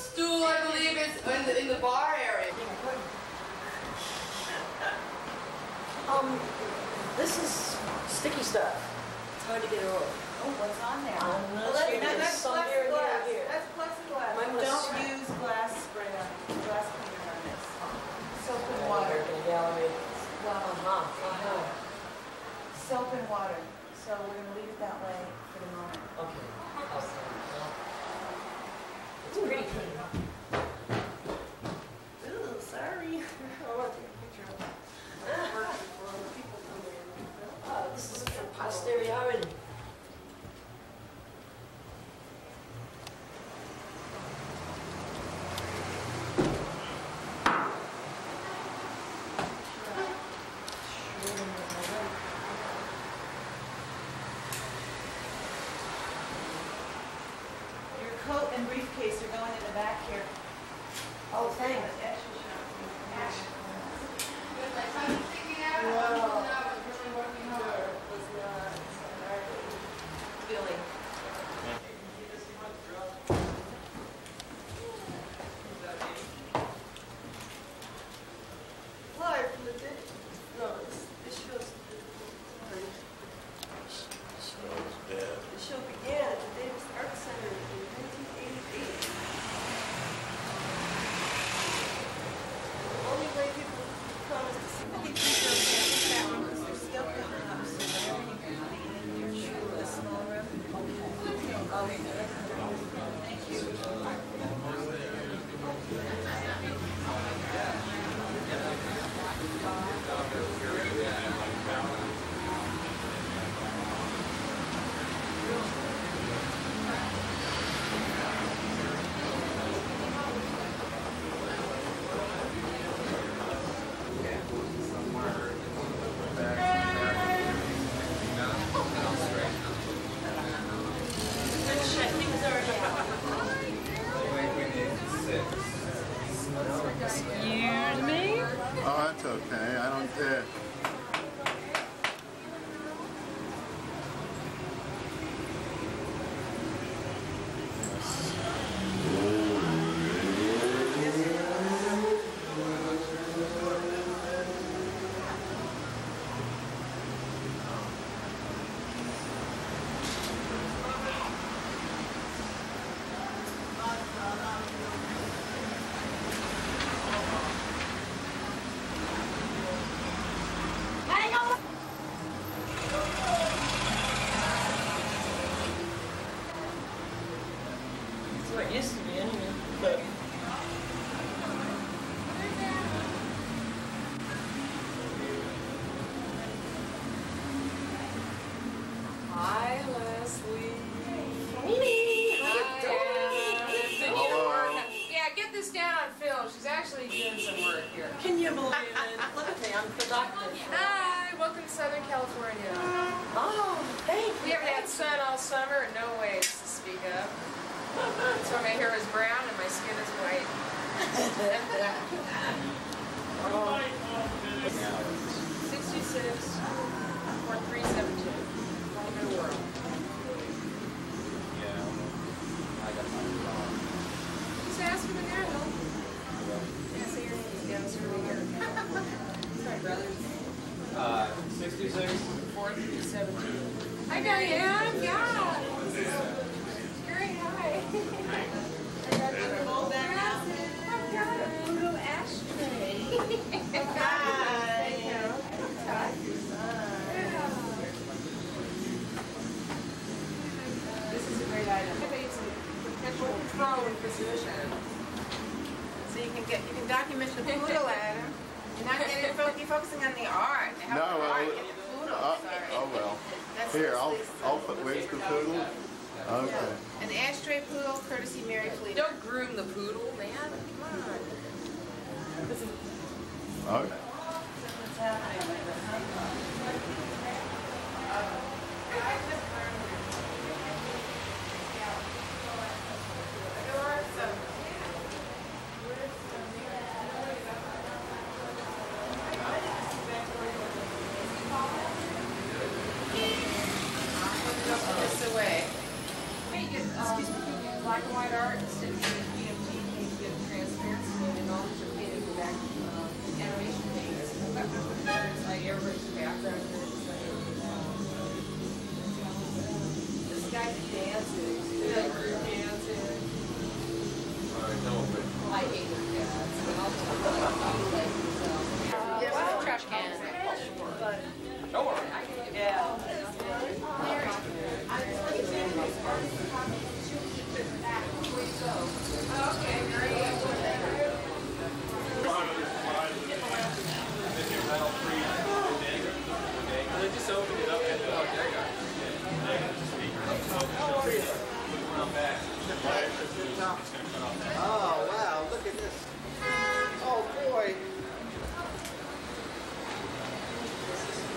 stool, I believe, is in the bar area. This is sticky stuff. It's hard to get it off. Oh, what's on there? Well, that's plexiglass. That's plexiglass. Don't use glass spray on it. Glass cleaner on this. Soap and water. Soap and water. So we're going to leave it that way for the moment. Okay. It's pretty clean. Ooh, sorry. I want to take a picture of that. Oh, this is for posteriority. Black and white art, instead of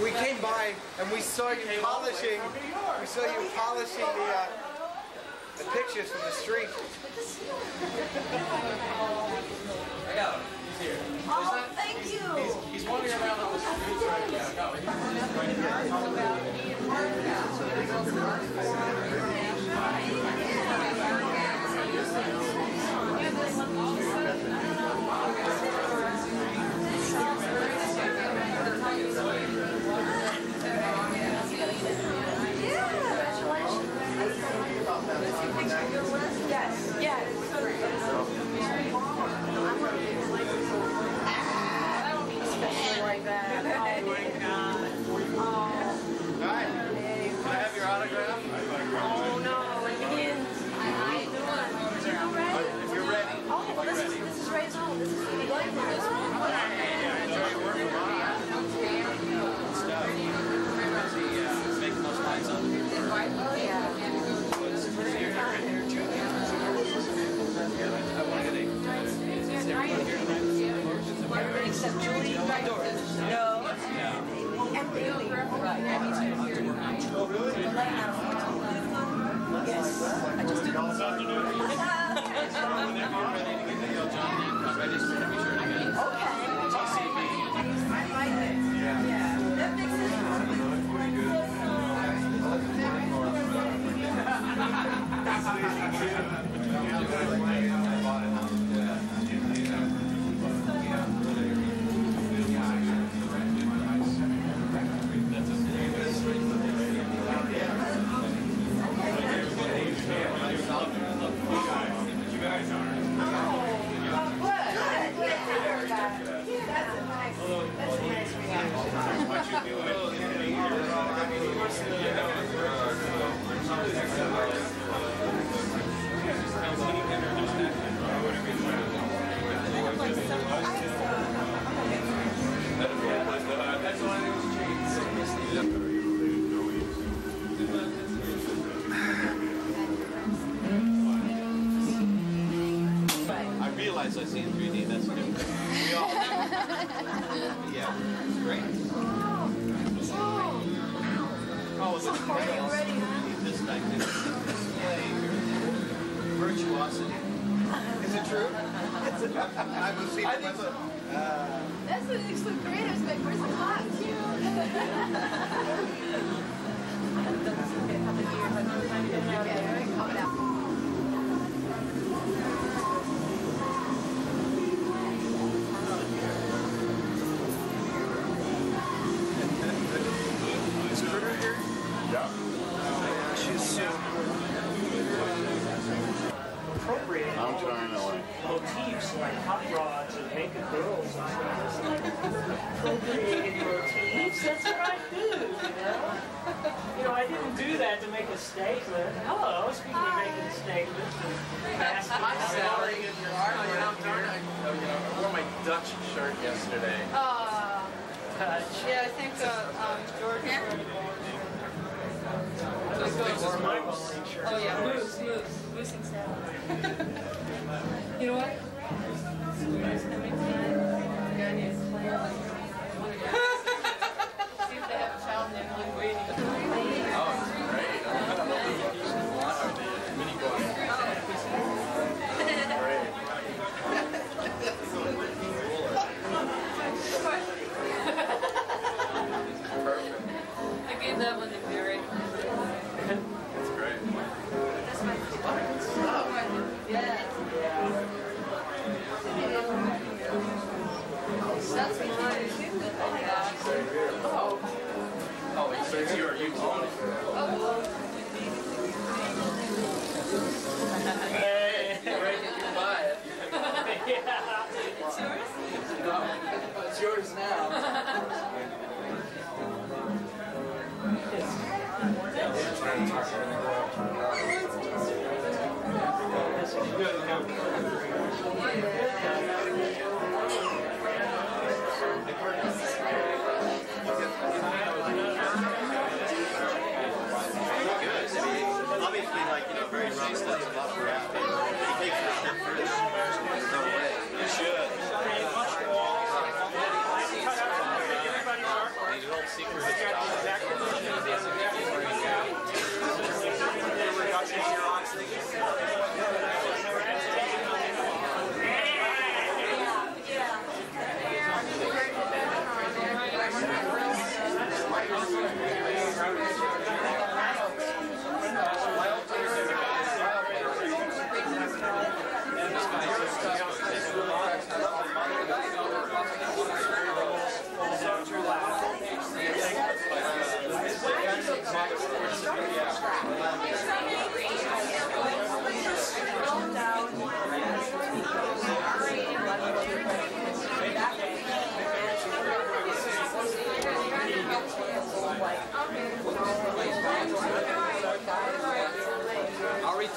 we came by and we saw you polishing. We saw you polishing the pictures from the street. I got him. He's here. Oh, thank you. He's wandering around on the streets right now. Yes, yes. Like that. Can I have your autograph? Oh no, if you're ready. Oh, this is Ray's own. This is the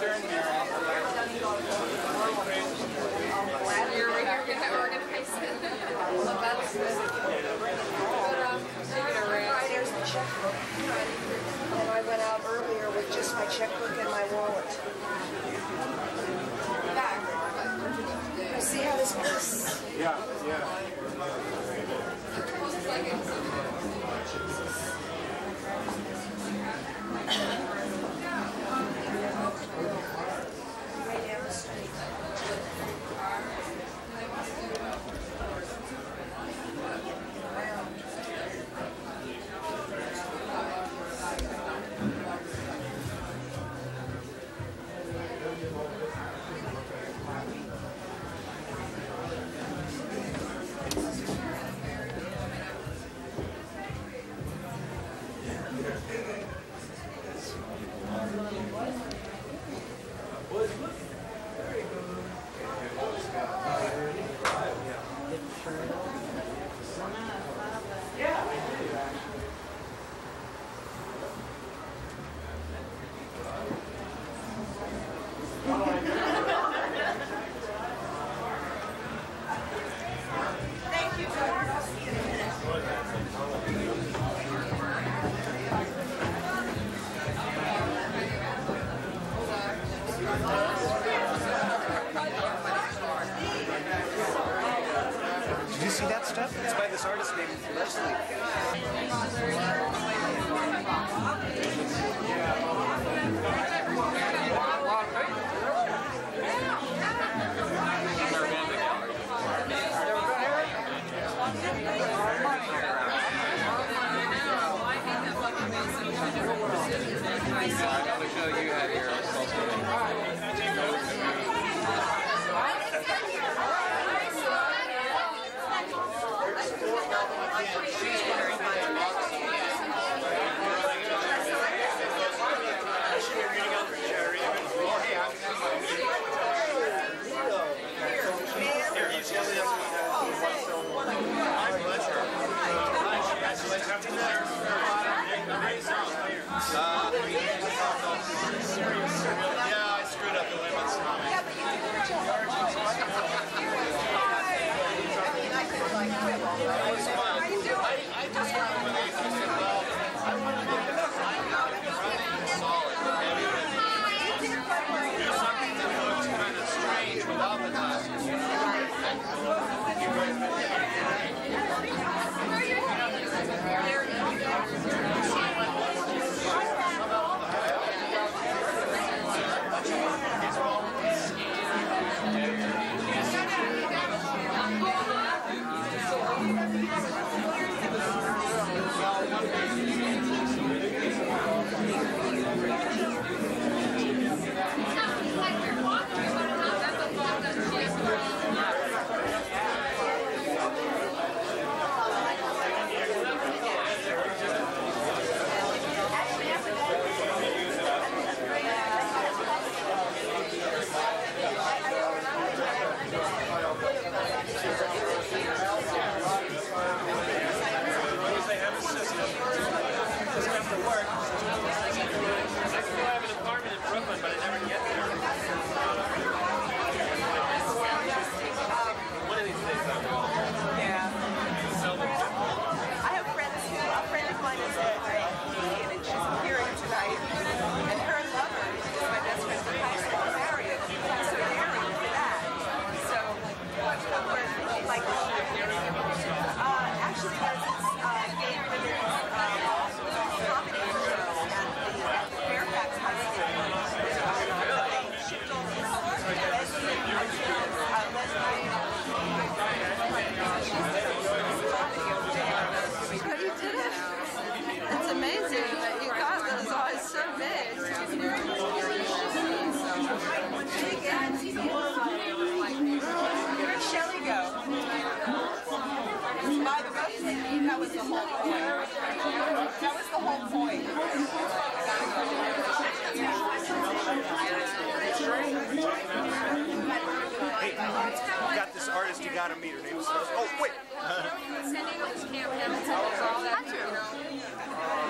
turn here. You're right here. You're not organized. Well, that's good. But there's the checkbook. And I went out earlier with just my checkbook and my wallet. You see how this works? Yeah, yeah.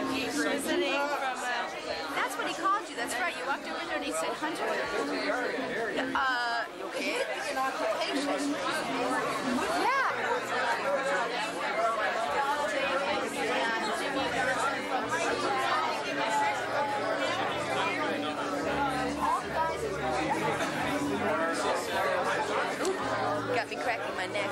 She's visiting from That's what he called you, that's right. You walked over there and he said, Hunter, you okay? It's an occupation. Yeah. Got me cracking my neck.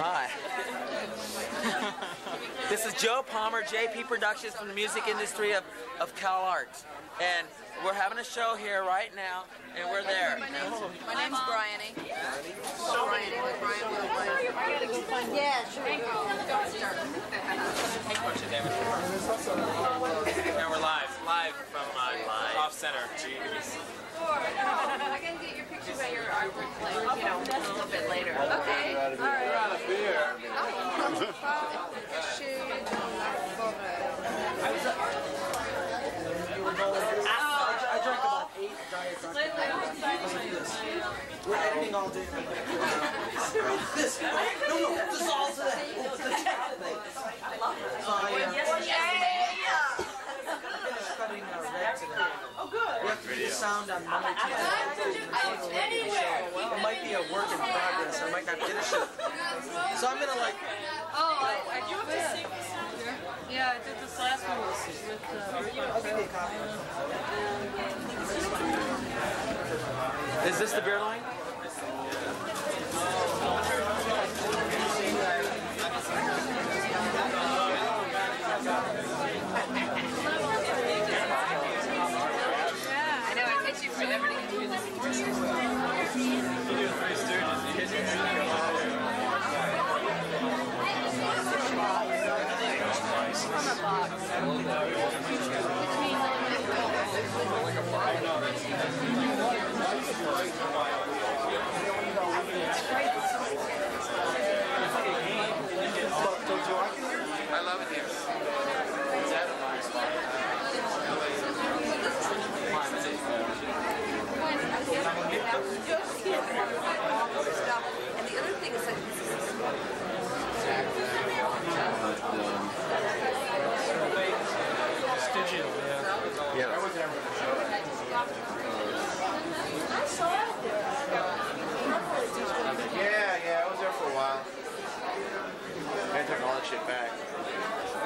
Hi. This is Joe Palmer, JP Productions, from the music industry of CalArts. And we're having a show here right now, and we're there. My name's Bryony. Bryony. Yeah, sure. And we're live from off center. I gotta get your picture about your artwork a little bit later. Okay. All right. We're out of beer. I drank about 8 diet Dr. We're editing all day. This. No. This is all today. I love it. Oh, good. We have to do the sound on Monday. It might be a work in progress. I might not finish it. So I'm going to like... Oh, I do have to sing this song. Yeah, I did this last one with... I'll give you a copy. Is this the beer line? I love it here. It's and the other thing is like I saw it there. Yeah, I was there for a while. I took all that shit back.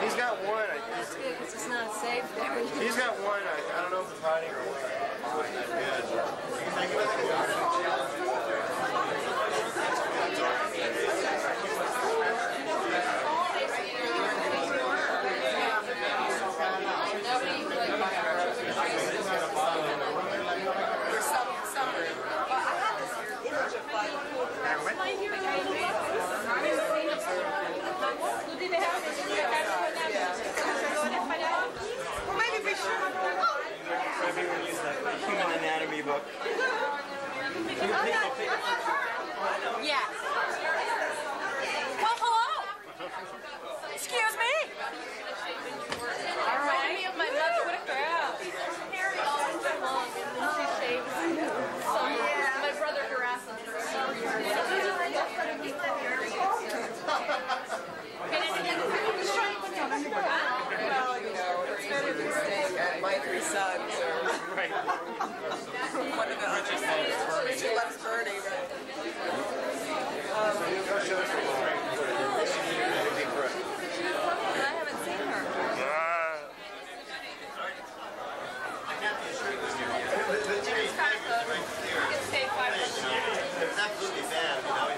He's got one. That's good because it's not safe there. He's got one. I don't know if it's hiding or what. It's good. Human anatomy book. Yeah. Well, hello. Excuse me. All right. My mother would have crowd. My brother harasses her. My three sons are right. One of the Richard loves Bernie. I haven't seen her. It's day 5 It's absolutely bad, you know.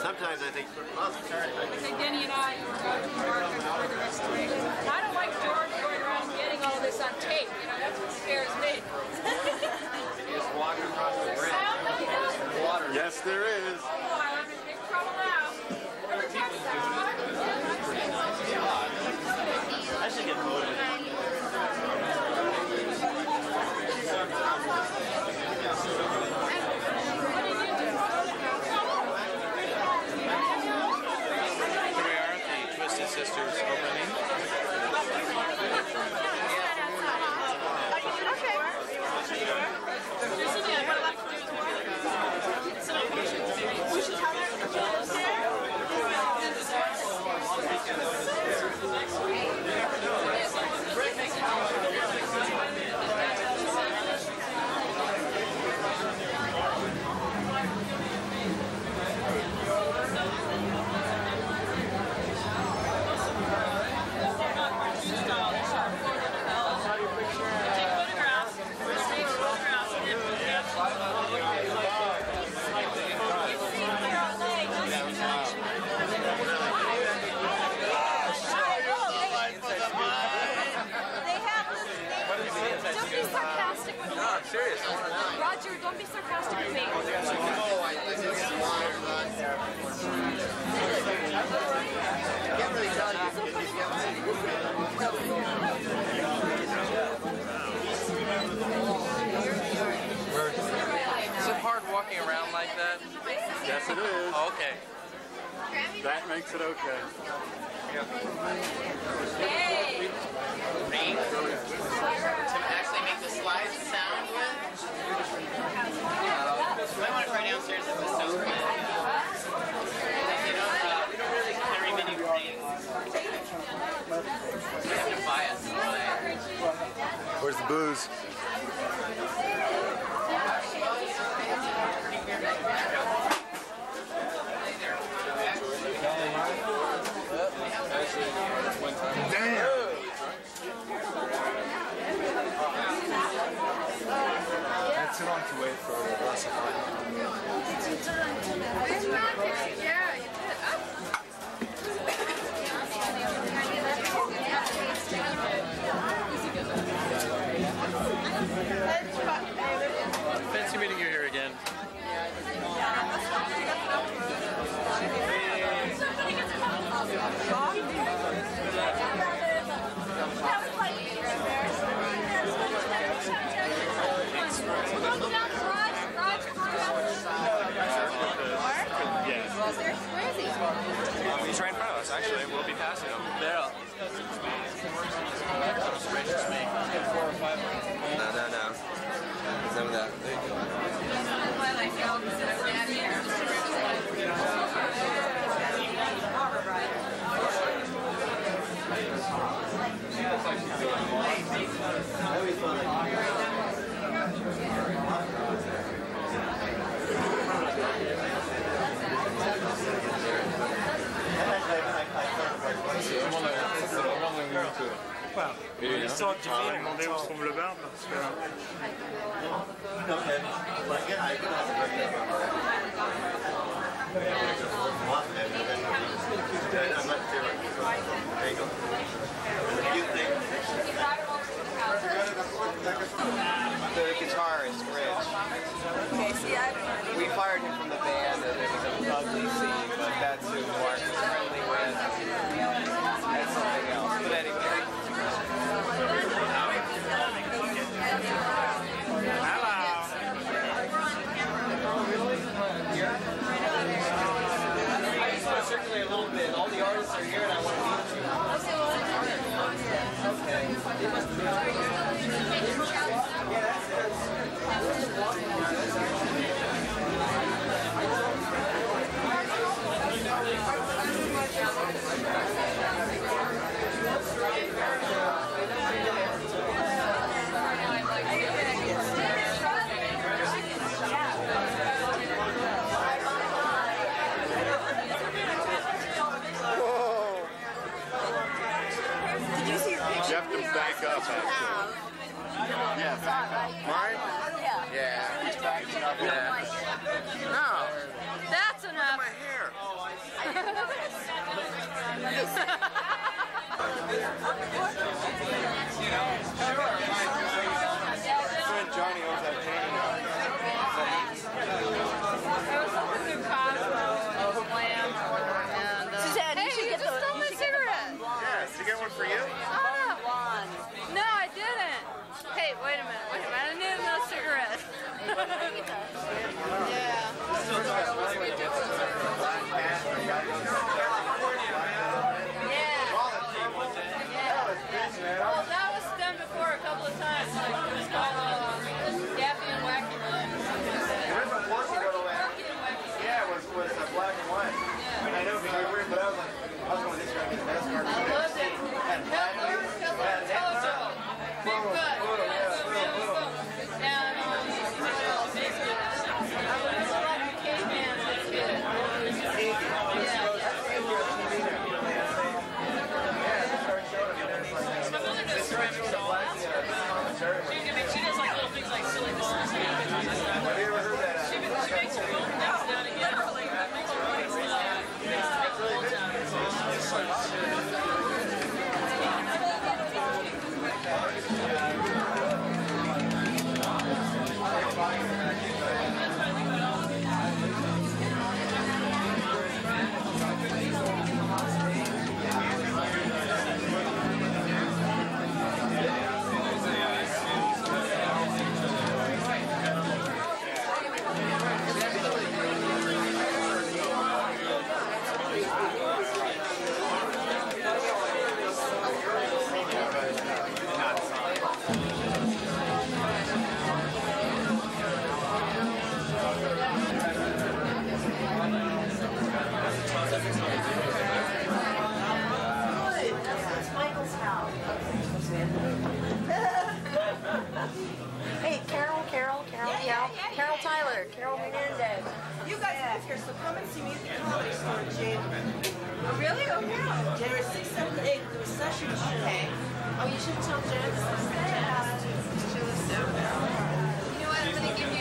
Sometimes I think Denny and I go to Mark for the restoration. I don't like George going around getting all this on tape. You know, that's what scares me. You just walk across the bridge. Water. Yes, there is. Oh, I'm in big trouble now. I should get voted. Sisters opening. Okay. We should have serious. Roger, don't be sarcastic with me. Oh, I think it's wild. I can't really tell you. Is it hard walking around like that? Yes, it is. Oh, okay. That makes it okay. Yeah. Hey! To actually make the slides sound with? I want to try downstairs at the sound room. We don't really carry many things. We have to buy us. Where's the booze? Damn! It's a long way for a glass of wine. Yeah, you did. Oh. Fancy meeting you here again. Yes. He's right in front of us, actually. We'll be passing him. Daryl. No. Some of that. There you go. L'histoire du vin, on demandait où se trouve le bar parce que... The guitarist, Rich. We fired him from the band and it was an ugly scene, but that's who Mark was friendly with. That's something else. But anyway. Circulate a little bit. All the artists are here and I want to meet you. Okay. Yeah, You should tell Jen. You know what? I'm going to give you.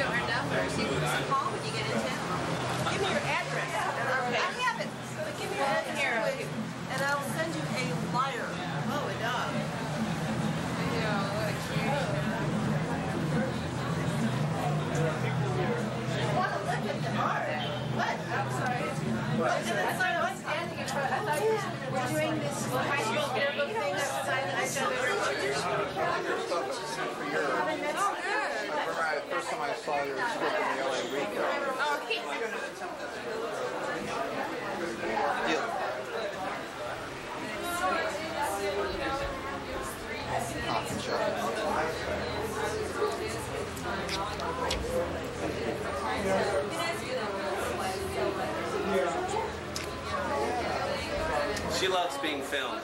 saw your script in the LA Weekly. She loves being filmed.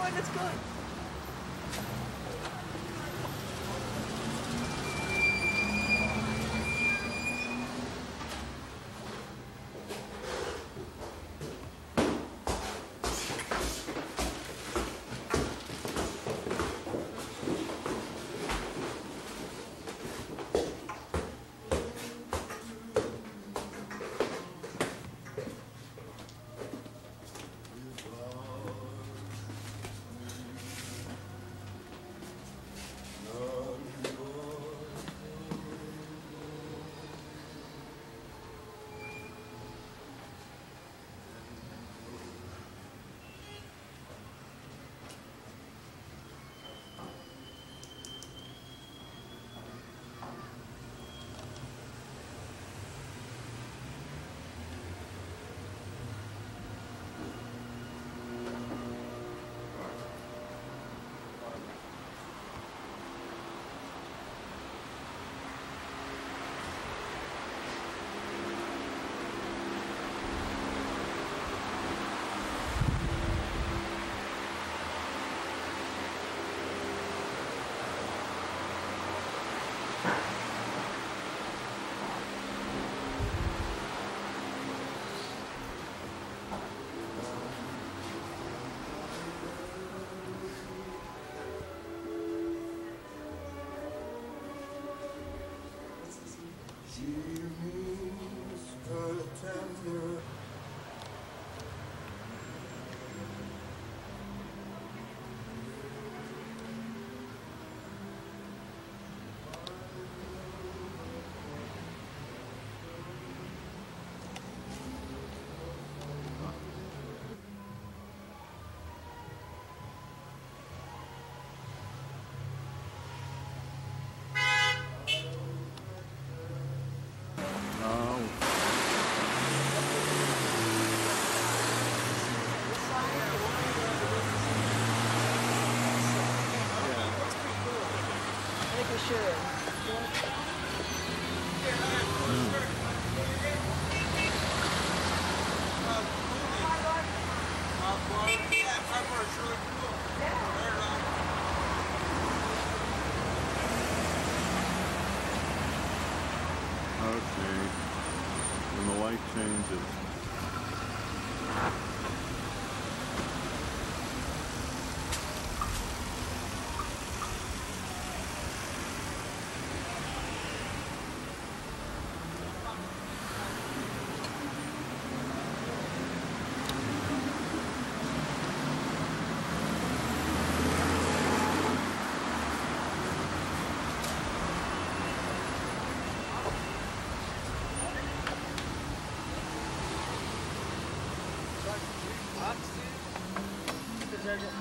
going, it's good.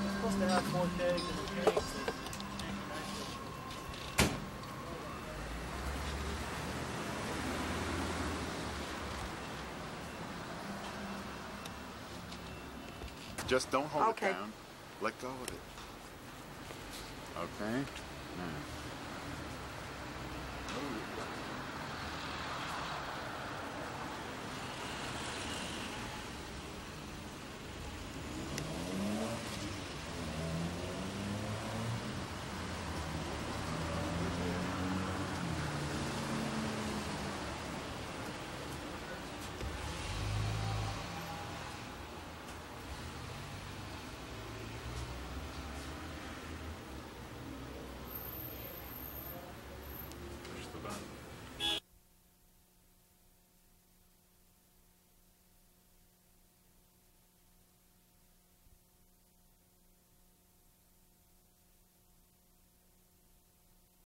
Supposed to have more days in the game. Just don't hold it down. Let go of it. Okay. Now.